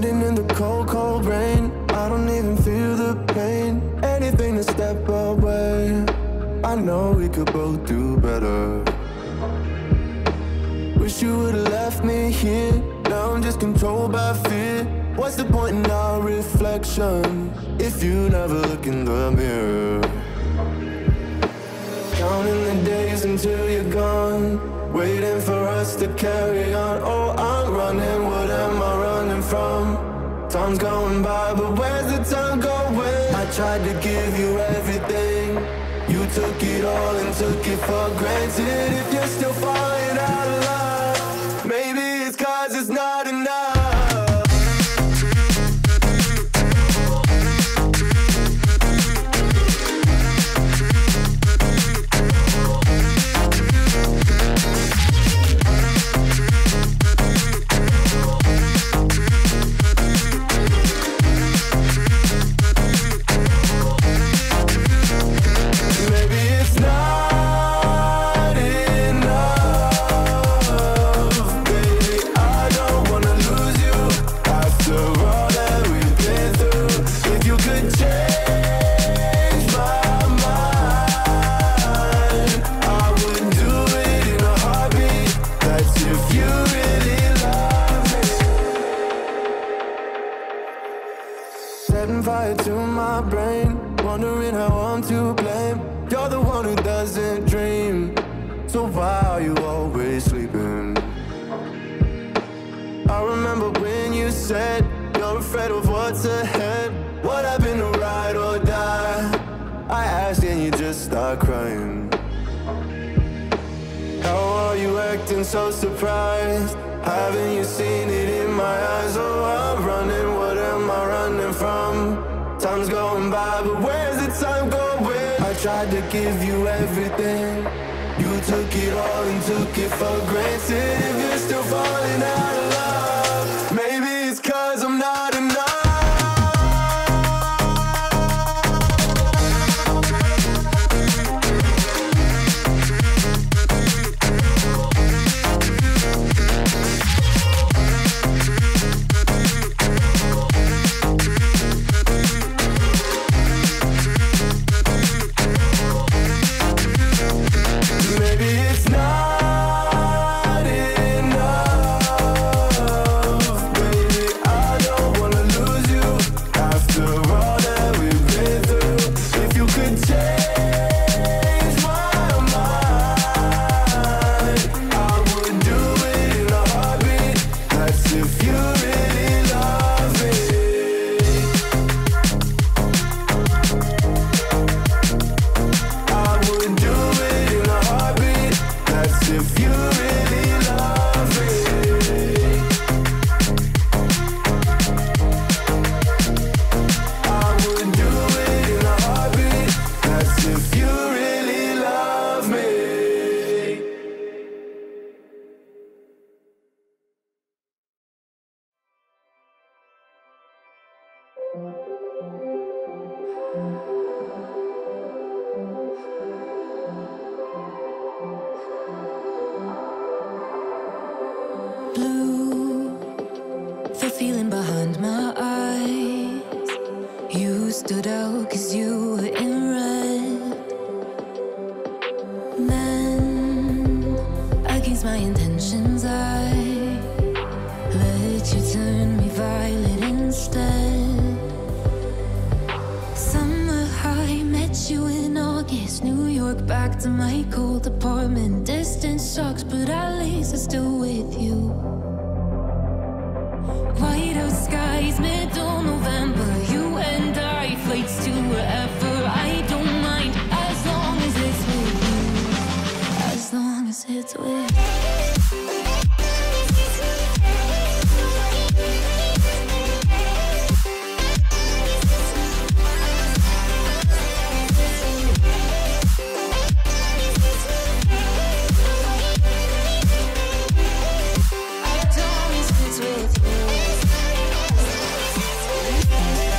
standing in the cold, cold rain. I don't even feel the pain. Anything to step away. I know we could both do better. Wish you would've left me here. Now I'm just controlled by fear. What's the point in our reflection if you never look in the mirror? Counting the days until you're gone, waiting for us to carry on. Oh, I'm running, what am I running from? Time's going by, but where's the time going? I tried to give you everything, you took it all and took it for granted. If you're still falling out of love, maybe it's 'cause it's not enough. Setting fire to my brain, wondering how I'm to blame. You're the one who doesn't dream, so why are you always sleeping? I remember when you said you're afraid of what's ahead. What happened to ride or die? I asked and you just start crying. How are you acting so surprised? Haven't you seen it in my eyes? Oh, I'm running, what am I running from? Time's going by, but where's the time going? I tried to give you everything, you took it all and took it for granted. If you're still falling out of love, maybe it's 'cause I'm not enough. Blue, the feeling behind my eyes. You stood out 'cause you were in red. Man, against my intentions I let you turn me violet instead. Summer high, met you in August, New York, back to my cold apartment. Distance sucks, but at least I'm still with you. Whiteout skies, middle November, you and I, flights to wherever. I don't mind, as long as it's with you. As long as it's with you. We'll be right back.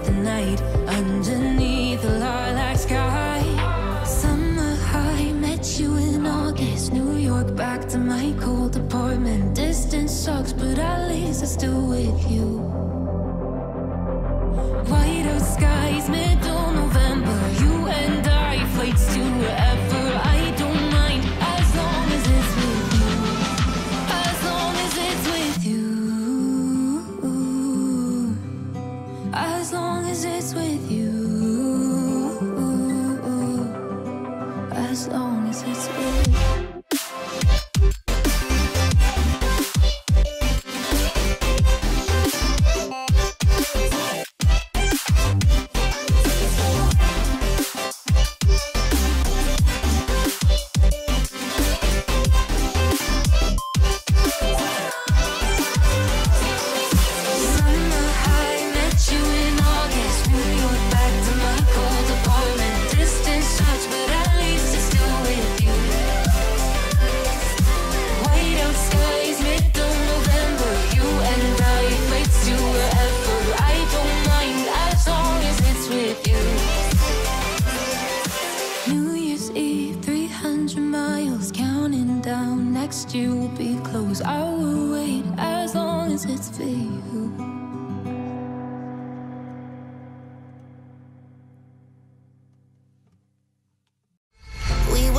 through the night, underneath the lilac sky. Summer high, met you in August, New York, back to my cold apartment. Distance sucks, but at least I'm still with you. White out skies, middle November, you and I, flights to wherever. I don't mind, as long as it's with you, as long as it's with you, as long as it's with you, as long as it's with you. You will be close, I will wait, as long as it's for you. When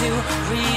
to read.